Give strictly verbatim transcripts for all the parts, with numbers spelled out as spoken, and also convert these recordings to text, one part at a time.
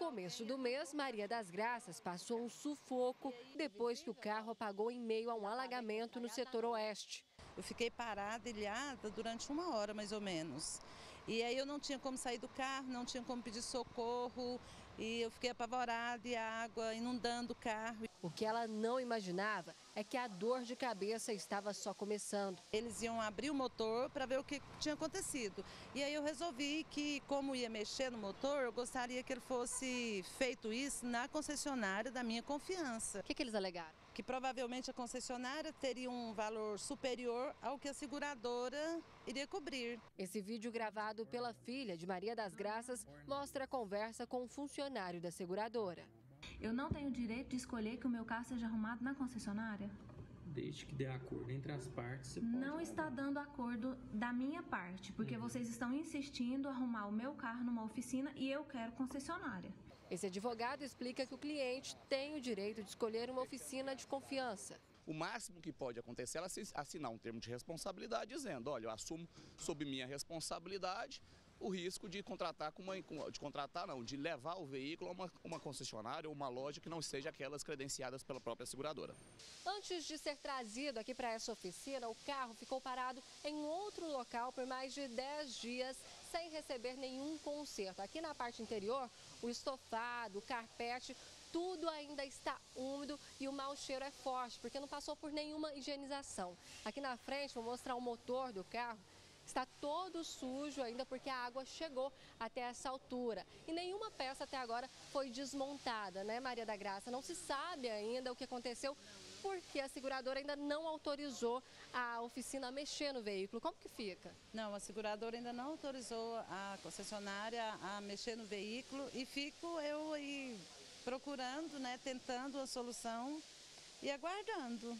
começo do mês, Maria das Graças passou um sufoco depois que o carro apagou em meio a um alagamento no setor oeste. Eu fiquei parada, ilhada, durante uma hora mais ou menos. E aí eu não tinha como sair do carro, não tinha como pedir socorro, e eu fiquei apavorada, e a água inundando o carro. O que ela não imaginava é que a dor de cabeça estava só começando. Eles iam abrir o motor para ver o que tinha acontecido. E aí eu resolvi que, como ia mexer no motor, eu gostaria que ele fosse feito isso na concessionária da minha confiança. O que, que eles alegaram? Que provavelmente a concessionária teria um valor superior ao que a seguradora iria cobrir. Esse vídeo gravado pela filha de Maria das Graças mostra a conversa com um funcionário da seguradora. Eu não tenho o direito de escolher que o meu carro seja arrumado na concessionária? Desde que dê acordo entre as partes, você pode... Não está dando acordo da minha parte, porque uhum. vocês estão insistindo a arrumar o meu carro numa oficina e eu quero concessionária. Esse advogado explica que o cliente tem o direito de escolher uma oficina de confiança. O máximo que pode acontecer é ela assinar um termo de responsabilidade dizendo, olha, eu assumo sob minha responsabilidade o risco de contratar com uma, de contratar não, de levar o veículo a uma, uma concessionária ou uma loja que não seja aquelas credenciadas pela própria seguradora. Antes de ser trazido aqui para essa oficina, o carro ficou parado em outro local por mais de dez dias, sem receber nenhum conserto. Aqui na parte interior, o estofado, o carpete, tudo ainda está úmido e o mau cheiro é forte, porque não passou por nenhuma higienização. Aqui na frente, vou mostrar o motor do carro. Está todo sujo ainda porque a água chegou até essa altura. E nenhuma peça até agora foi desmontada, né, Maria da Graça? Não se sabe ainda o que aconteceu porque a seguradora ainda não autorizou a oficina a mexer no veículo. Como que fica? Não, a seguradora ainda não autorizou a concessionária a mexer no veículo e fico eu aí procurando, né, tentando a solução e aguardando.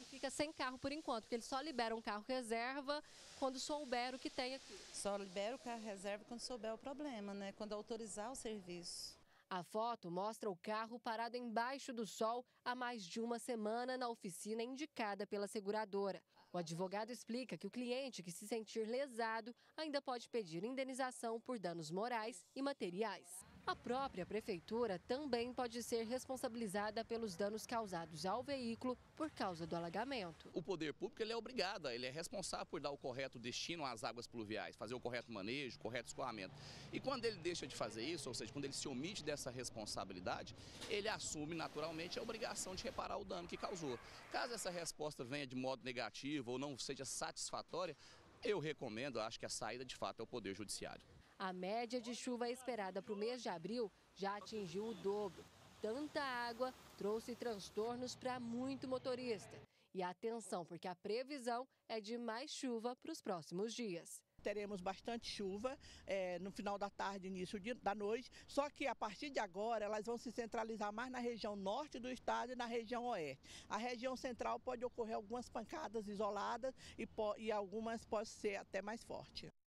E fica sem carro por enquanto, porque eles só liberam um carro reserva quando souber o que tem aqui. Só libera o carro reserva quando souber o problema, né? Quando autorizar o serviço. A foto mostra o carro parado embaixo do sol há mais de uma semana na oficina indicada pela seguradora. O advogado explica que o cliente que se sentir lesado ainda pode pedir indenização por danos morais e materiais. A própria prefeitura também pode ser responsabilizada pelos danos causados ao veículo por causa do alagamento. O poder público ele é obrigado, ele é responsável por dar o correto destino às águas pluviais, fazer o correto manejo, o correto escoamento. E quando ele deixa de fazer isso, ou seja, quando ele se omite dessa essa responsabilidade, ele assume naturalmente a obrigação de reparar o dano que causou. Caso essa resposta venha de modo negativo ou não seja satisfatória, eu recomendo, acho que a saída de fato é o Poder Judiciário. A média de chuva esperada para o mês de abril já atingiu o dobro. Tanta água trouxe transtornos para muito motorista. E atenção, porque a previsão é de mais chuva para os próximos dias. Teremos bastante chuva é, no final da tarde, início de, da noite, só que a partir de agora elas vão se centralizar mais na região norte do estado e na região oeste. A região central pode ocorrer algumas pancadas isoladas e, e algumas pode ser até mais forte.